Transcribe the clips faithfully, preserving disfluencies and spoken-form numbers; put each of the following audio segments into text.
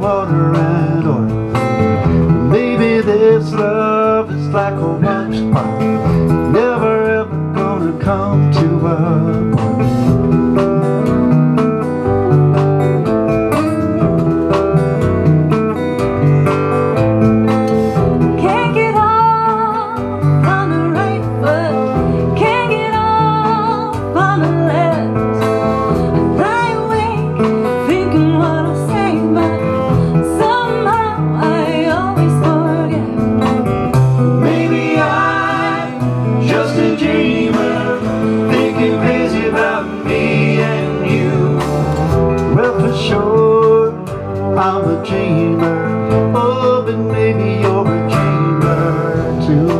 Water and oil. Maybe this love is like a watch pot, never ever gonna come to a point. Can't get off on the right foot, can't get off on the left. I lie awake thinking what I'll say, but I'm a dreamer, oh, but maybe you're a dreamer too.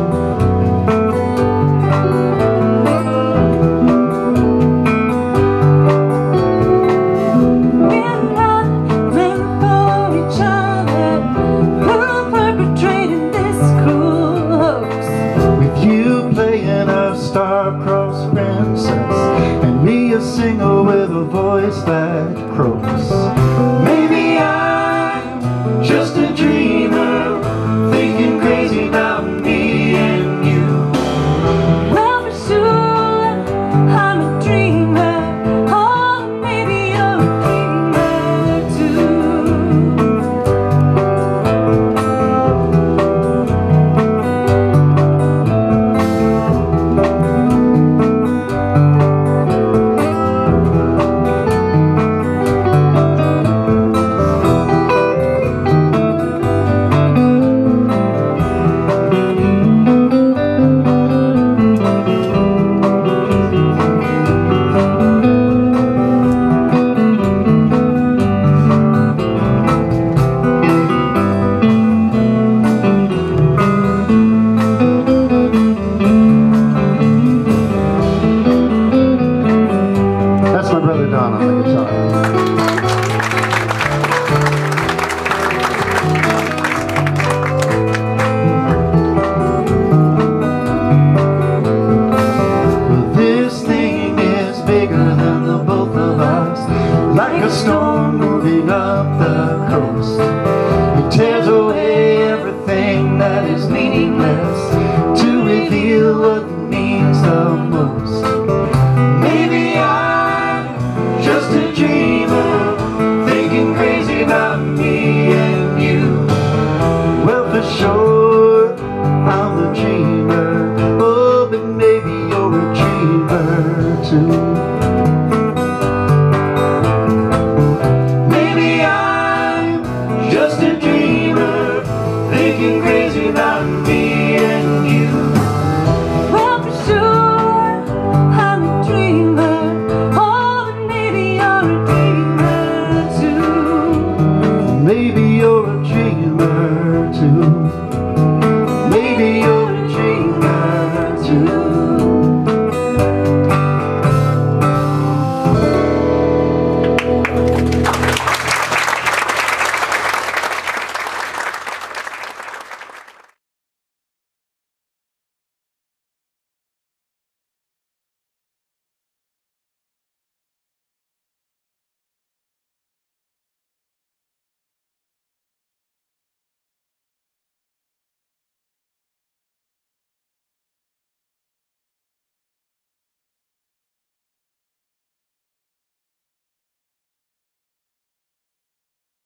We're not meant for each other, we're perpetrating this cruel hoax. With you playing a star-crossed princess, and me a singer with a voice that croaks. Maybe I just a dreamer, thinking crazy about me and you. Well, for sure, I'm a dreamer, oh, maybe you're a dreamer too. Like a storm moving up the coast.